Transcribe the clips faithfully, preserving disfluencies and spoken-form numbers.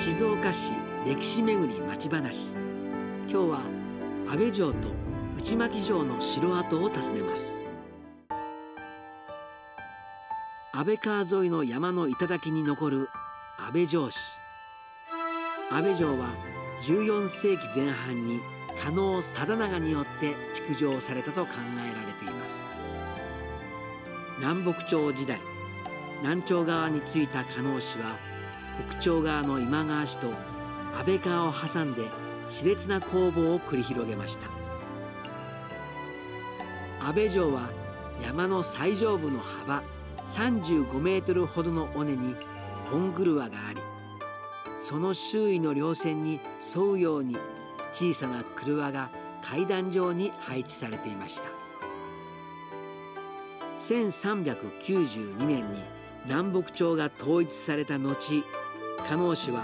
静岡市歴史めぐり町話。今日は安倍城と内巻城の城跡を訪ねます。安倍川沿いの山の頂に残る安倍城址。安倍城はじゅうよんせいきぜん半に加納貞長によって築城されたと考えられています。南北朝時代、南朝側についた加納氏は北朝側の今川氏と安倍川を挟んで熾烈な攻防を繰り広げました。安倍城は山の最上部の幅さんじゅうごメートルほどの尾根に本曲輪があり、その周囲の稜線に沿うように小さな曲輪が階段状に配置されていました。せんさんびゃくきゅうじゅうにねんに南北朝が統一された後、加納氏は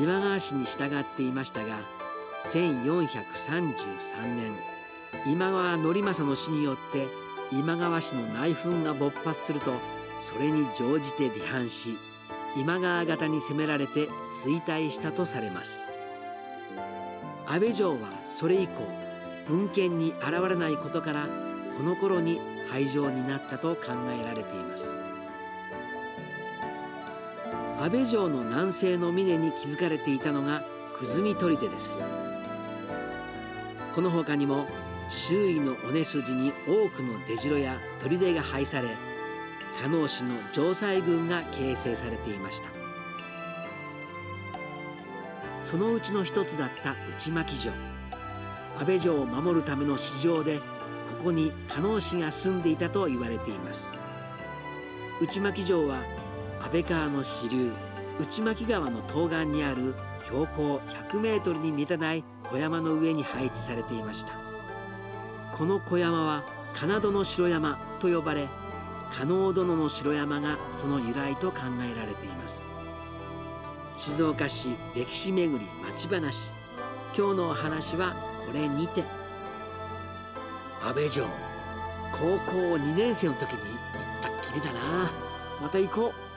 今川氏に従っていましたが、せんよんひゃくさんじゅうさんねん今川則政の死によって今川氏の内紛が勃発すると、それに乗じて離反し、今川方に攻められて衰退したとされます。安倍城はそれ以降文献に現れないことから、この頃に廃城になったと考えられています。安倍城の南西の峰に築かれていたのが久住砦です。この他にも周囲の尾根筋に多くの出城や砦が配され、加納氏の城塞軍が形成されていました。そのうちの一つだった内巻城。安倍城を守るための市場で、ここに加納氏が住んでいたと言われています。内巻城は安倍川の支流内巻川の東岸にある標高ひゃくメートルに満たない小山の上に配置されていました。この小山は金戸の城山と呼ばれ、加納殿の城山がその由来と考えられています。静岡市歴史めぐり町話。今日のお話はこれにて。安倍城、高校にねんせいの時に行ったっきりだな。また行こう。